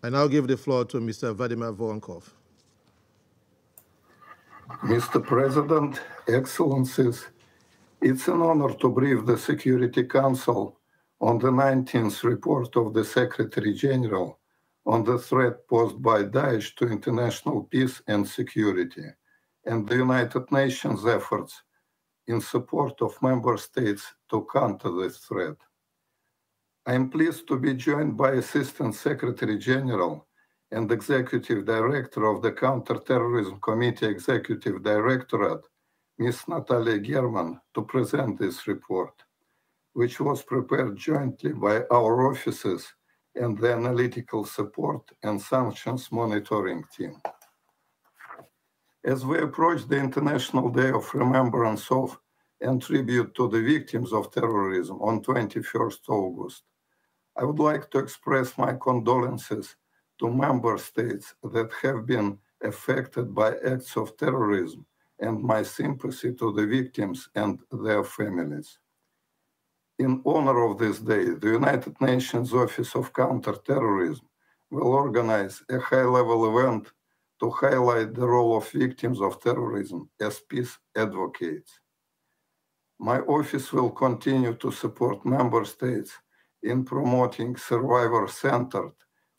I now give the floor to Mr. Vladimir Voronkov. Mr. President, Excellencies, it's an honor to brief the Security Council on the 19th report of the Secretary General on the threat posed by Daesh to international peace and security, and the United Nations efforts in support of member states to counter this threat. I am pleased to be joined by Assistant Secretary General and Executive Director of the Counterterrorism Committee Executive Directorate, Ms. Natalia German, to present this report, which was prepared jointly by our offices and the Analytical Support and Sanctions Monitoring Team. As we approach the International Day of Remembrance of and Tribute to the Victims of Terrorism on 21st August, I would like to express my condolences to member states that have been affected by acts of terrorism and my sympathy to the victims and their families. In honor of this day, the United Nations Office of Counterterrorism will organize a high-level event to highlight the role of victims of terrorism as peace advocates. My office will continue to support member states in promoting survivor-centered,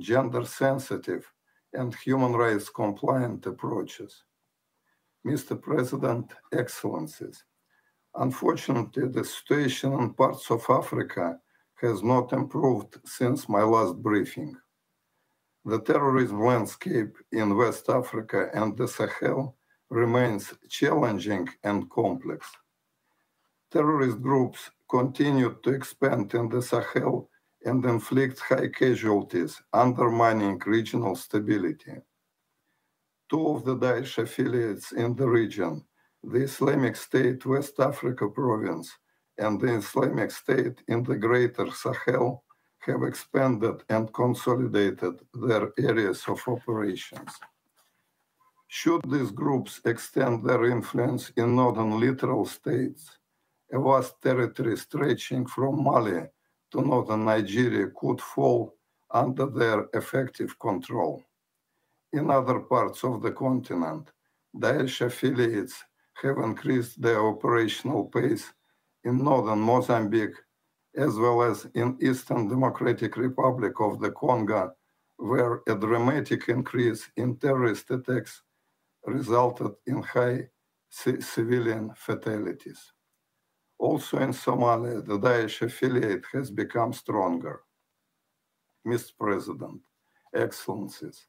gender-sensitive, and human rights-compliant approaches. Mr. President, Excellencies, unfortunately, the situation in parts of Africa has not improved since my last briefing. The terrorism landscape in West Africa and the Sahel remains challenging and complex. Terrorist groups continue to expand in the Sahel and inflict high casualties, undermining regional stability. Two of the Daesh affiliates in the region, the Islamic State West Africa Province and the Islamic State in the Greater Sahel, have expanded and consolidated their areas of operations. Should these groups extend their influence in northern littoral states, a vast territory stretching from Mali to northern Nigeria could fall under their effective control. In other parts of the continent, Daesh affiliates have increased their operational pace in northern Mozambique, as well as in Eastern Democratic Republic of the Congo, where a dramatic increase in terrorist attacks resulted in high civilian fatalities. Also in Somalia, the Daesh affiliate has become stronger. Mr. President, Excellencies,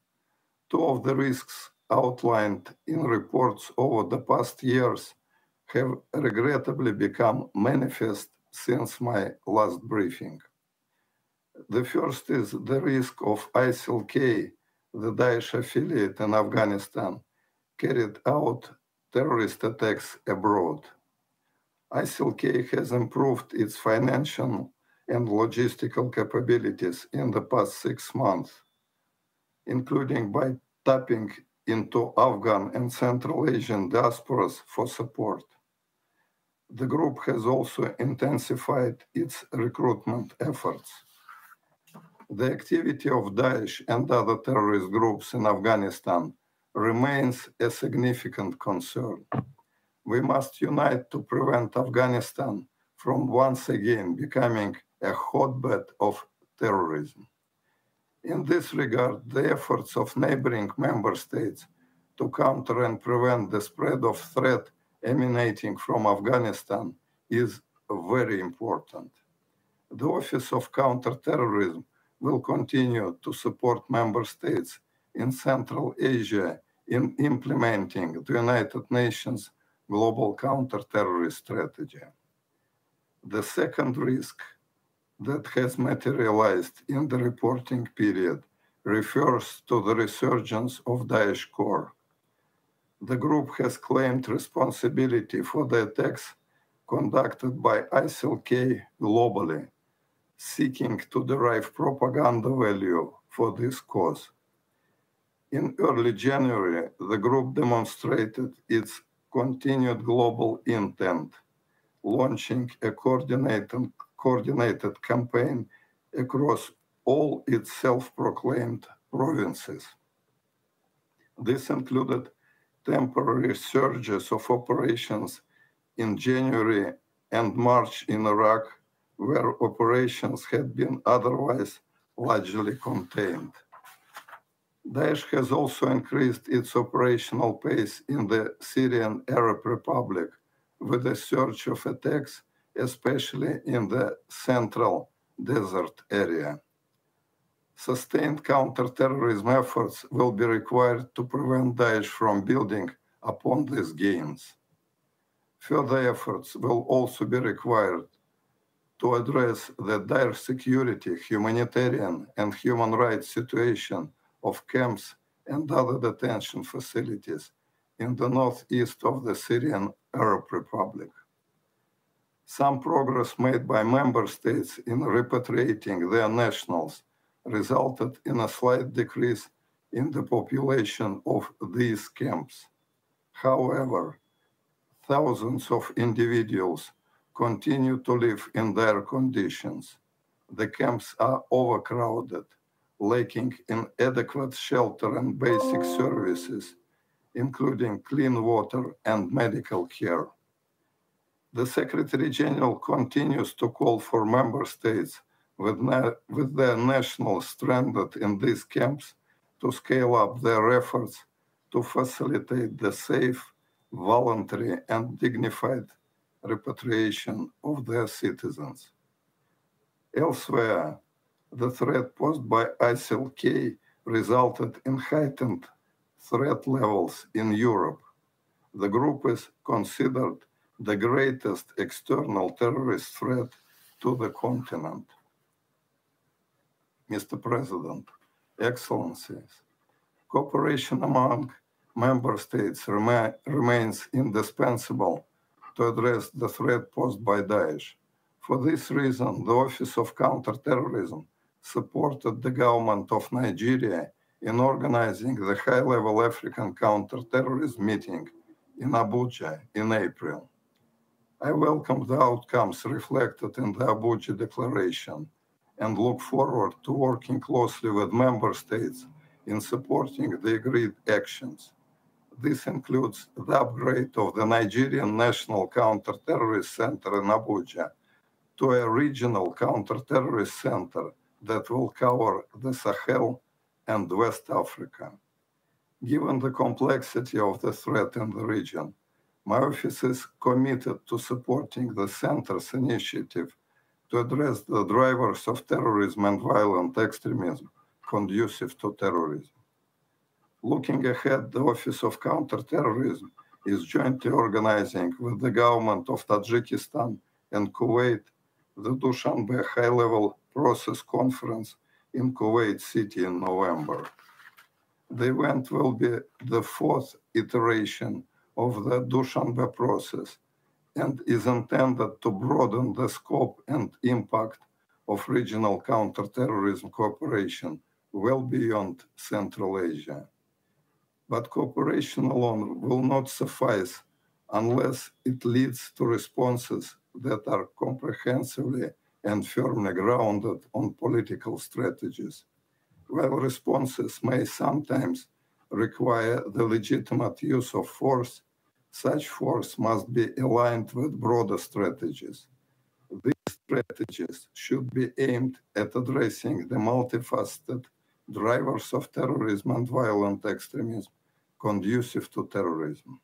two of the risks outlined in reports over the past years have regrettably become manifest since my last briefing. The first is the risk of ISIL-K, the Daesh affiliate in Afghanistan, carried out terrorist attacks abroad. ISIL-K has improved its financial and logistical capabilities in the past 6 months, including by tapping into Afghan and Central Asian diasporas for support. The group has also intensified its recruitment efforts. The activity of Daesh and other terrorist groups in Afghanistan remains a significant concern. We must unite to prevent Afghanistan from once again becoming a hotbed of terrorism. In this regard, the efforts of neighboring member states to counter and prevent the spread of threat emanating from Afghanistan is very important. The Office of Counterterrorism will continue to support member states in Central Asia in implementing the United Nations Global Counterterrorist Strategy. The second risk that has materialized in the reporting period refers to the resurgence of Daesh Corps. The group has claimed responsibility for the attacks conducted by ISIL-K globally, seeking to derive propaganda value for this cause. In early January, the group demonstrated its continued global intent, launching a coordinated campaign across all its self-proclaimed provinces. This included temporary surges of operations in January and March in Iraq, where operations had been otherwise largely contained. Daesh has also increased its operational pace in the Syrian Arab Republic, with a surge of attacks, especially in the central desert area. Sustained counterterrorism efforts will be required to prevent Daesh from building upon these gains. Further efforts will also be required to address the dire security, humanitarian, and human rights situation of camps and other detention facilities in the northeast of the Syrian Arab Republic. Some progress made by member states in repatriating their nationals resulted in a slight decrease in the population of these camps. However, thousands of individuals continue to live in dire conditions. The camps are overcrowded, lacking in adequate shelter and basic services, including clean water and medical care. The Secretary General continues to call for member states with their nationals stranded in these camps to scale up their efforts to facilitate the safe, voluntary, and dignified repatriation of their citizens. Elsewhere, the threat posed by ISIL-K resulted in heightened threat levels in Europe. The group is considered the greatest external terrorist threat to the continent. Mr. President, Excellencies, cooperation among member states remains indispensable to address the threat posed by Daesh. For this reason, the Office of Counterterrorism supported the government of Nigeria in organizing the high-level African counterterrorism meeting in Abuja in April. I welcome the outcomes reflected in the Abuja Declaration and look forward to working closely with member states in supporting the agreed actions. This includes the upgrade of the Nigerian National Counterterrorist Center in Abuja to a regional counterterrorist center that will cover the Sahel and West Africa. Given the complexity of the threat in the region, my office is committed to supporting the center's initiative to address the drivers of terrorism and violent extremism conducive to terrorism. Looking ahead, the Office of Counterterrorism is jointly organizing with the government of Tajikistan and Kuwait the Dushanbe High-Level Process Conference in Kuwait City in November. The event will be the fourth iteration of the Dushanbe process and is intended to broaden the scope and impact of regional counterterrorism cooperation well beyond Central Asia. But cooperation alone will not suffice unless it leads to responses that are comprehensively and firmly grounded on political strategies. While responses may sometimes require the legitimate use of force, such force must be aligned with broader strategies. These strategies should be aimed at addressing the multifaceted drivers of terrorism and violent extremism conducive to terrorism.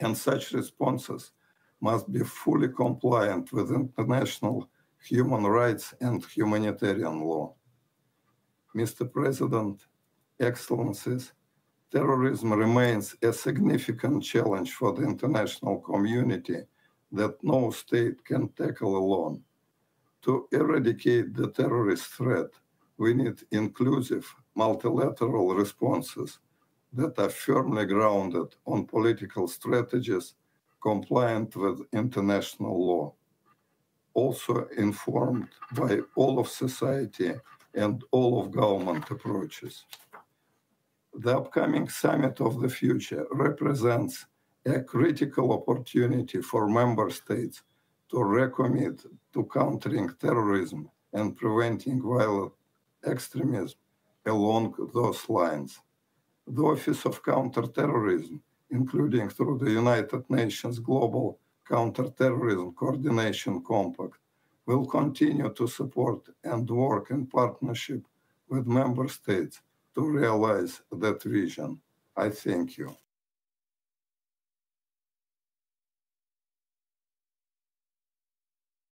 And such responses must be fully compliant with international human rights and humanitarian law. Mr. President, Excellencies, terrorism remains a significant challenge for the international community that no state can tackle alone. To eradicate the terrorist threat, we need inclusive, multilateral responses that are firmly grounded on political strategies compliant with international law, also informed by all of society and all of government approaches. The upcoming Summit of the Future represents a critical opportunity for member states to recommit to countering terrorism and preventing violent extremism along those lines. The Office of Counterterrorism, including through the United Nations Global Counterterrorism Coordination Compact, will continue to support and work in partnership with member states to realize that vision. I thank you.